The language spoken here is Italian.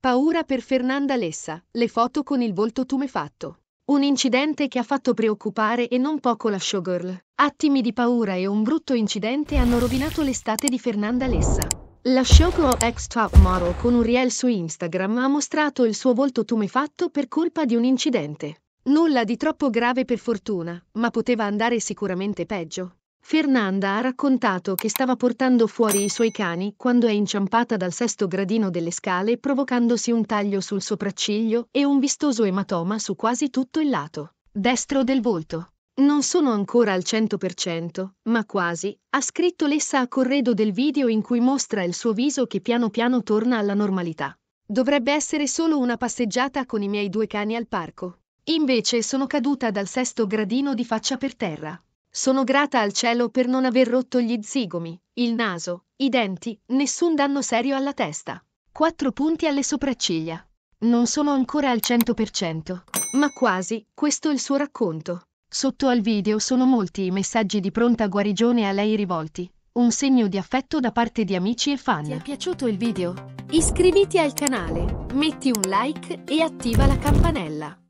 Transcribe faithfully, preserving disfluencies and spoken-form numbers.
Paura per Fernanda Lessa, le foto con il volto tumefatto. Un incidente che ha fatto preoccupare e non poco la showgirl. Attimi di paura e un brutto incidente hanno rovinato l'estate di Fernanda Lessa. La showgirl ex top model con un reel su Instagram ha mostrato il suo volto tumefatto per colpa di un incidente. Nulla di troppo grave per fortuna, ma poteva andare sicuramente peggio. Fernanda ha raccontato che stava portando fuori i suoi cani quando è inciampata dal sesto gradino delle scale, provocandosi un taglio sul sopracciglio e un vistoso ematoma su quasi tutto il lato destro del volto. Non sono ancora al cento per cento, ma quasi, ha scritto Lessa a corredo del video in cui mostra il suo viso che piano piano torna alla normalità. Dovrebbe essere solo una passeggiata con i miei due cani al parco. Invece sono caduta dal sesto gradino di faccia per terra. Sono grata al cielo per non aver rotto gli zigomi, il naso, i denti, nessun danno serio alla testa. Quattro punti alle sopracciglia. Non sono ancora al cento per cento, ma quasi, questo è il suo racconto. Sotto al video sono molti i messaggi di pronta guarigione a lei rivolti, un segno di affetto da parte di amici e fan. Ti è piaciuto il video? Iscriviti al canale, metti un like e attiva la campanella.